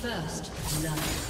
First love.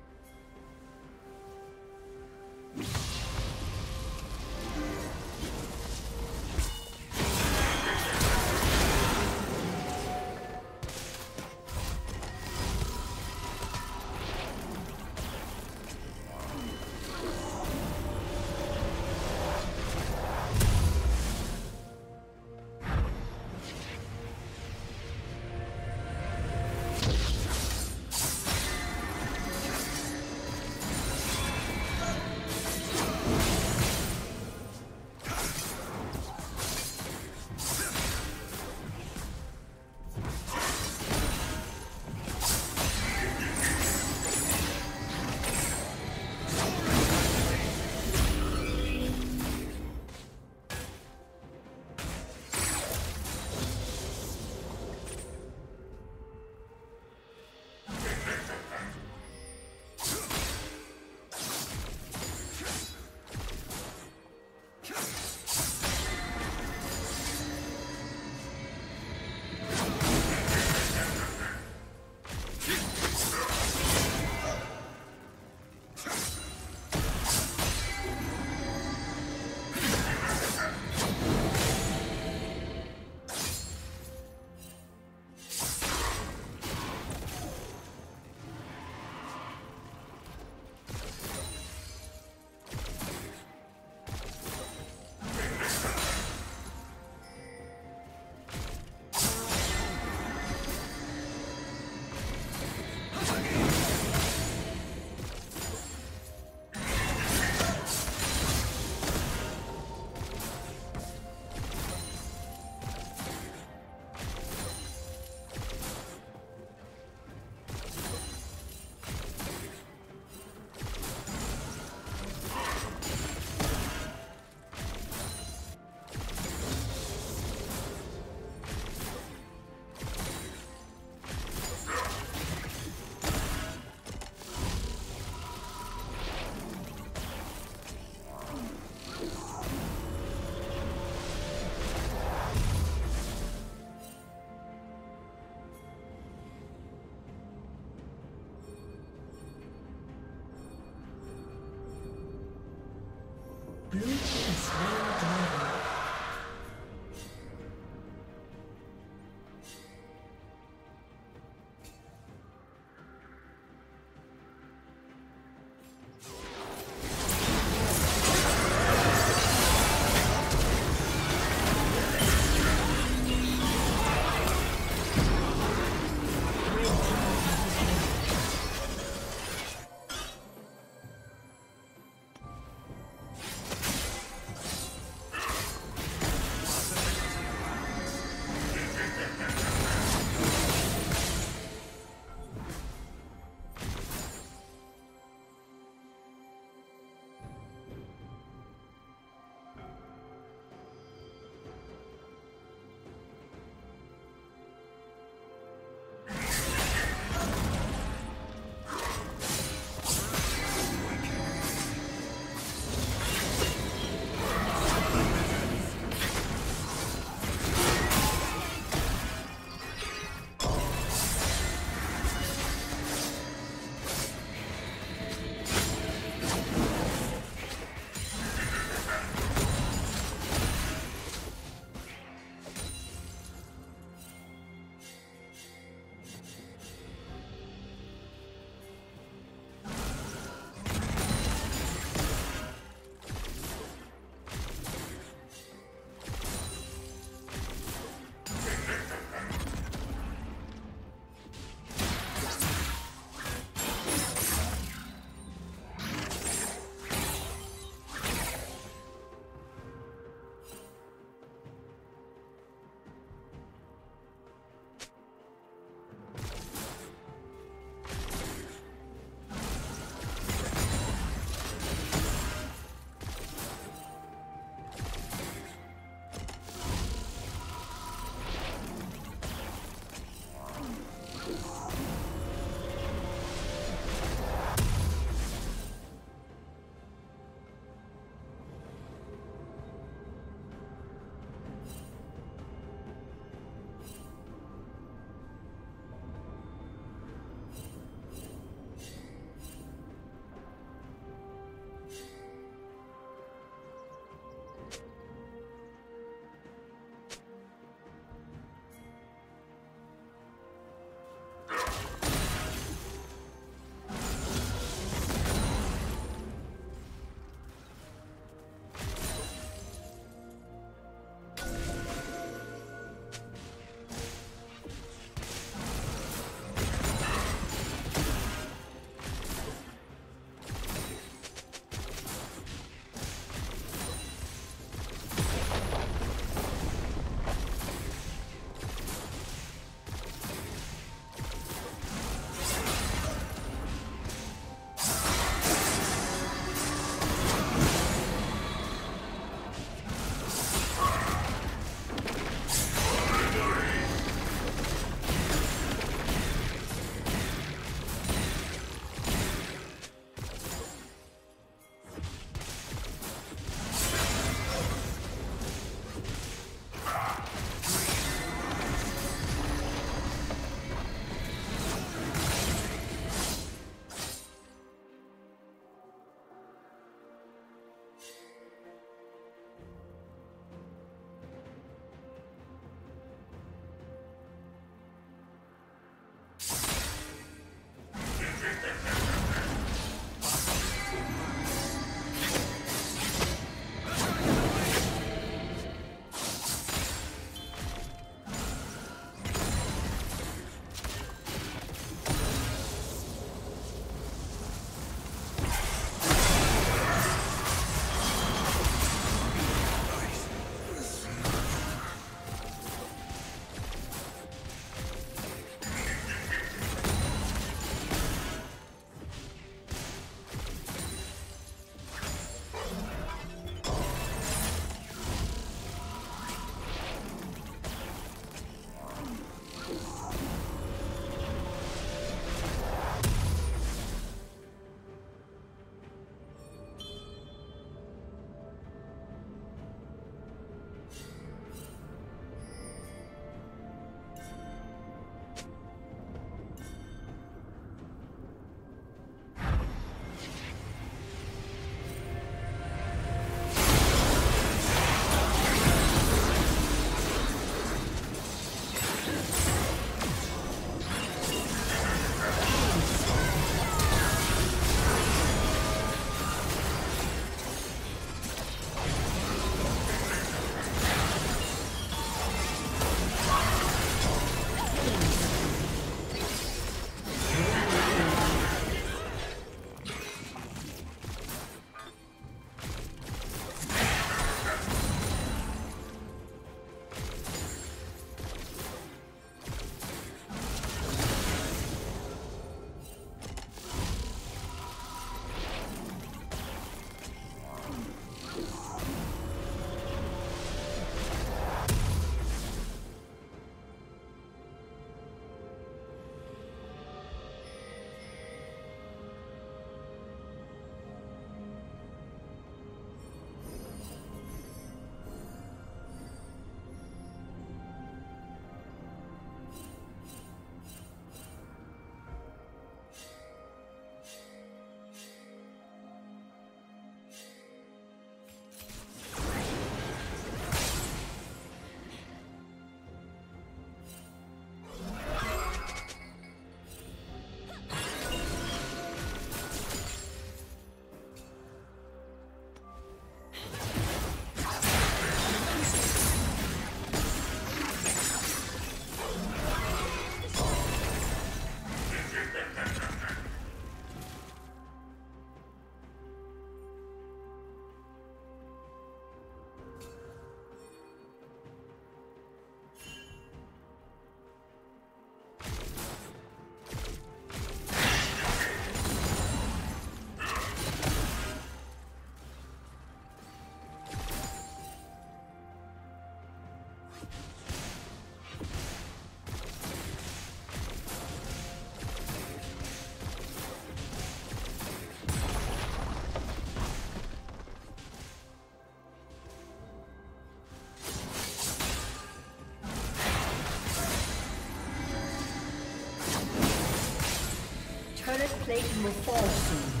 turret plating will fall soon.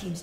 Team's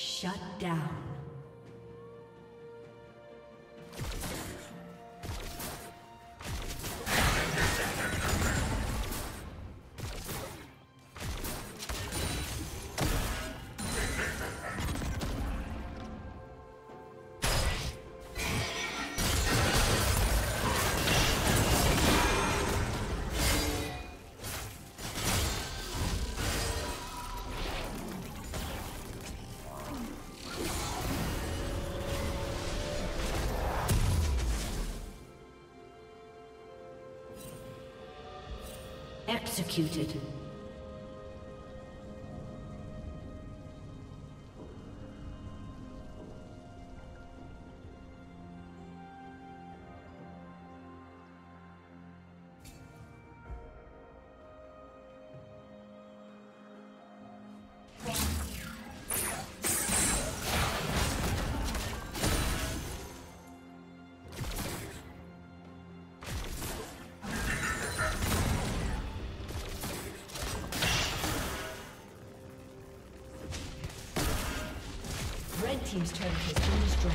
Shut down. Executed. Team's turret has been destroyed.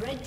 Red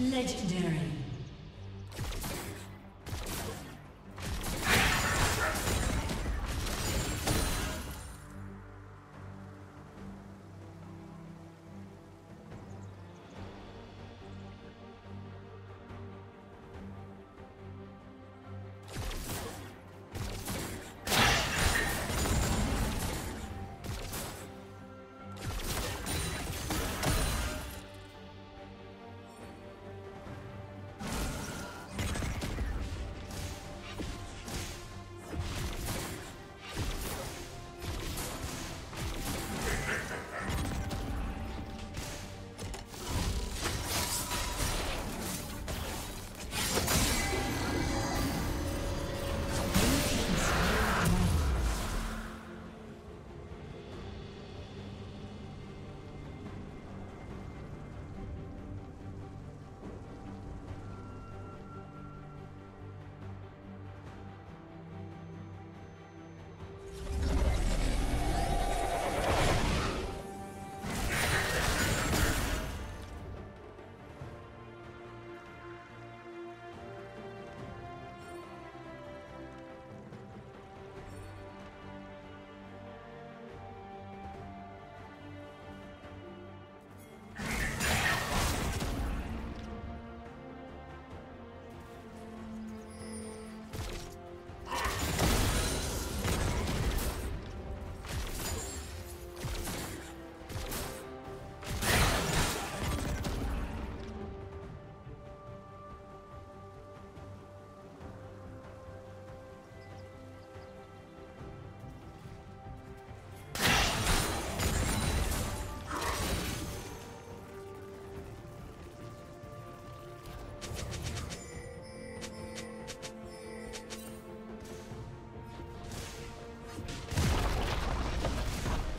Legendary.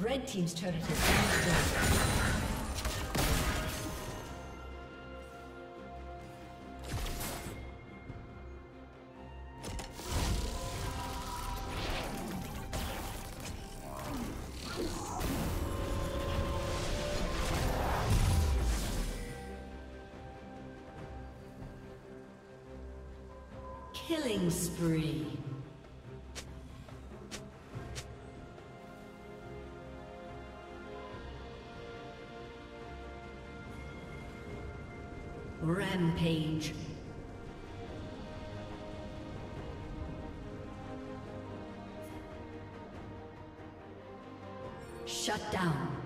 Red team's turret has been destroyed. Killing spree. Rampage. Shut down.